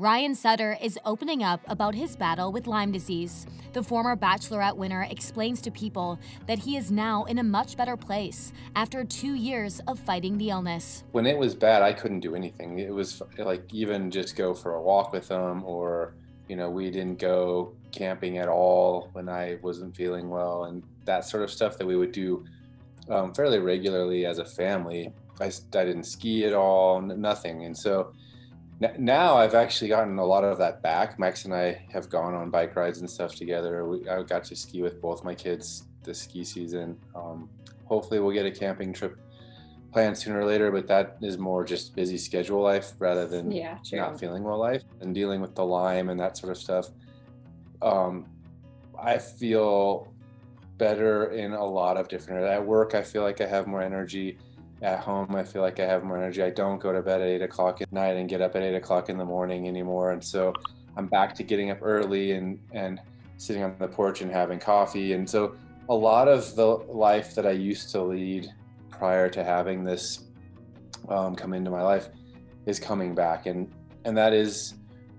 Ryan Sutter is opening up about his battle with Lyme disease. The former Bachelorette winner explains to People that he is now in a much better place after 2 years of fighting the illness. When it was bad, I couldn't do anything. It was like even just go for a walk with them, or, you know, we didn't go camping at all when I wasn't feeling well, and that sort of stuff that we would do fairly regularly as a family. I didn't ski at all, nothing. And so now I've actually gotten a lot of that back. Max and I have gone on bike rides and stuff together. I got to ski with both my kids this ski season. Hopefully we'll get a camping trip planned sooner or later, but that is more just busy schedule life rather than not feeling well life and dealing with the Lyme and that sort of stuff. I feel better in a lot of different areas. At work, I feel like I have more energy. At home, I feel like I have more energy. I don't go to bed at 8 o'clock at night and get up at 8 o'clock in the morning anymore. And so I'm back to getting up early and sitting on the porch and having coffee. And so a lot of the life that I used to lead prior to having this come into my life is coming back. And that is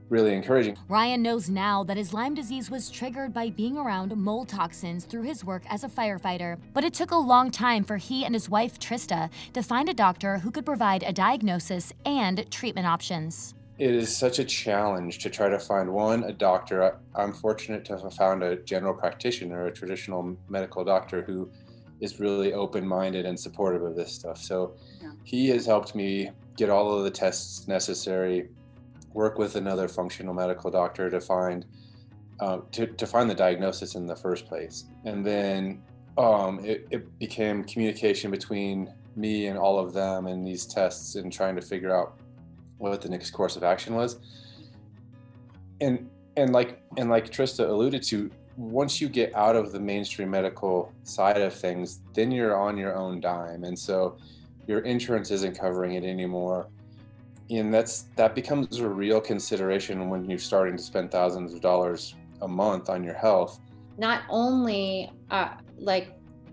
really encouraging. Ryan knows now that his Lyme disease was triggered by being around mold toxins through his work as a firefighter. But it took a long time for he and his wife, Trista, to find a doctor who could provide a diagnosis and treatment options. It is such a challenge to try to find, one, a doctor. I'm fortunate to have found a general practitioner, a traditional medical doctor who is really open-minded and supportive of this stuff. So he has helped me get all of the tests necessary, work with another functional medical doctor to find the diagnosis in the first place. And then it became communication between me and all of them and these tests and trying to figure out what the next course of action was. And like Trista alluded to, once you get out of the mainstream medical side of things, then you're on your own dime. And so your insurance isn't covering it anymore. And that becomes a real consideration when you're starting to spend thousands of dollars a month on your health. Not only are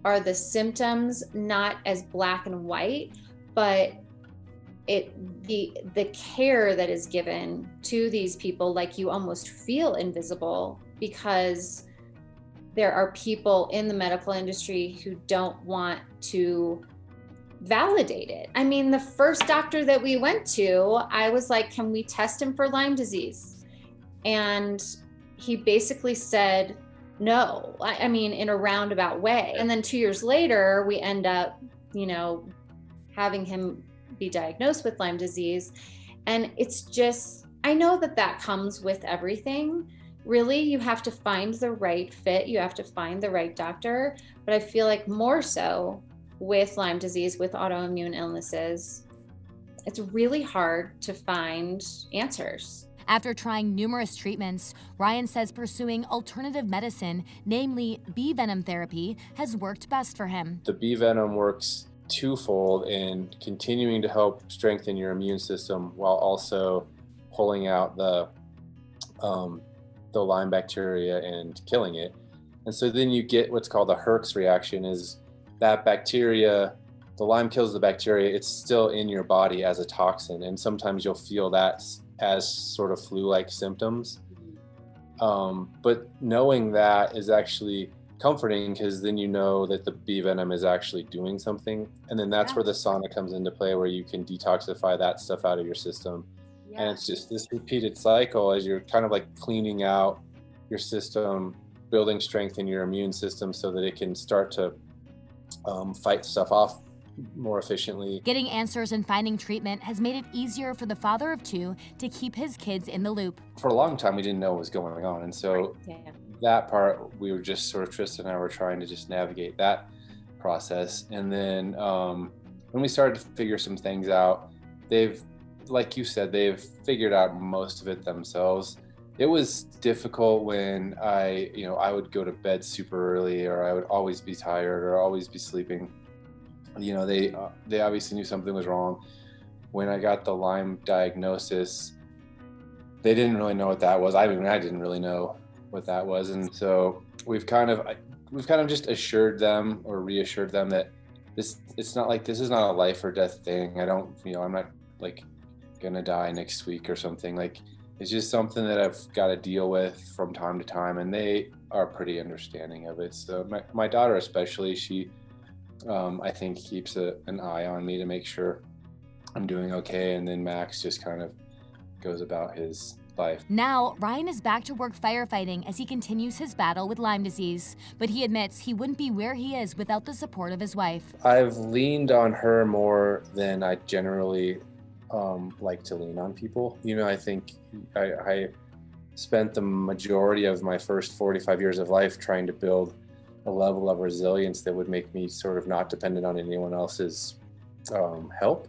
the symptoms not as black and white, but the care that is given to these people, like you almost feel invisible, because there are people in the medical industry who don't want to validate it. I mean, the first doctor that we went to, I was like, can we test him for Lyme disease? And he basically said, no, I mean, in a roundabout way. And then 2 years later, we end up, you know, having him be diagnosed with Lyme disease. And it's just, I know that comes with everything. Really, you have to find the right fit. You have to find the right doctor. But I feel like more so with Lyme disease, with autoimmune illnesses, it's really hard to find answers. After trying numerous treatments, Ryan says pursuing alternative medicine, namely bee venom therapy, has worked best for him. The bee venom works twofold in continuing to help strengthen your immune system while also pulling out the Lyme bacteria and killing it. And so then you get what's called the Herx reaction. Is that bacteria, the Lyme kills the bacteria, it's still in your body as a toxin. And sometimes you'll feel that as sort of flu-like symptoms. But knowing that is actually comforting, because then you know that the bee venom is actually doing something. And then that's where the sauna comes into play, where you can detoxify that stuff out of your system. Yeah. And it's just this repeated cycle as you're kind of like cleaning out your system, building strength in your immune system so that it can start to fight stuff off more efficiently. Getting answers and finding treatment has made it easier for the father of two to keep his kids in the loop. For a long time, we didn't know what was going on. And so that part, we were just sort of, Trista and I were trying to just navigate that process. And then when we started to figure some things out, like you said, they've figured out most of it themselves. It was difficult when I would go to bed super early, or I would always be tired, or always be sleeping. You know, they obviously knew something was wrong. When I got the Lyme diagnosis, they didn't really know what that was. I mean, I didn't really know what that was, and so we've kind of just assured them, or reassured them, that this is not a life or death thing. I'm not like gonna die next week or something. Like, It's just something that I've got to deal with from time to time, and they are pretty understanding of it. So my daughter especially, she I think keeps an eye on me to make sure I'm doing okay, and then Max just kind of goes about his life. Now, Ryan is back to work firefighting as he continues his battle with Lyme disease, but he admits he wouldn't be where he is without the support of his wife. I've leaned on her more than I generally like to lean on people. You know, I think I spent the majority of my first 45 years of life trying to build a level of resilience that would make me sort of not dependent on anyone else's help.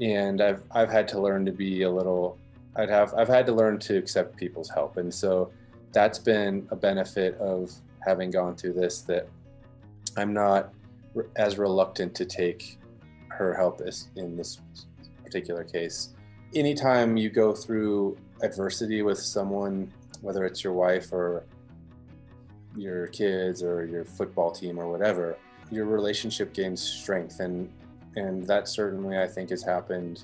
And I've had to learn to be a little, I've had to learn to accept people's help. And so that's been a benefit of having gone through this, that I'm not as reluctant to take her help as in this particular case. Anytime you go through adversity with someone, whether it's your wife or your kids or your football team or whatever, your relationship gains strength. And that certainly, I think, has happened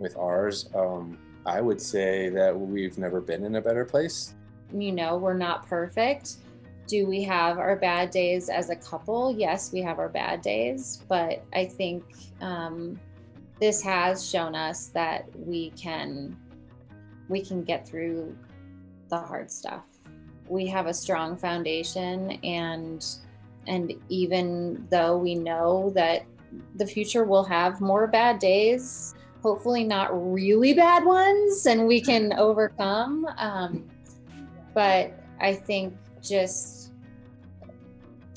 with ours. I would say that we've never been in a better place. You know, we're not perfect. Do we have our bad days as a couple? Yes, we have our bad days, but I think this has shown us that we can get through the hard stuff. We have a strong foundation, and even though we know that the future will have more bad days, hopefully not really bad ones, and we can overcome. But I think just,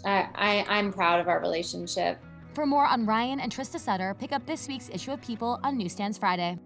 I'm proud of our relationship. For more on Ryan and Trista Sutter, pick up this week's issue of People on Newsstands Friday.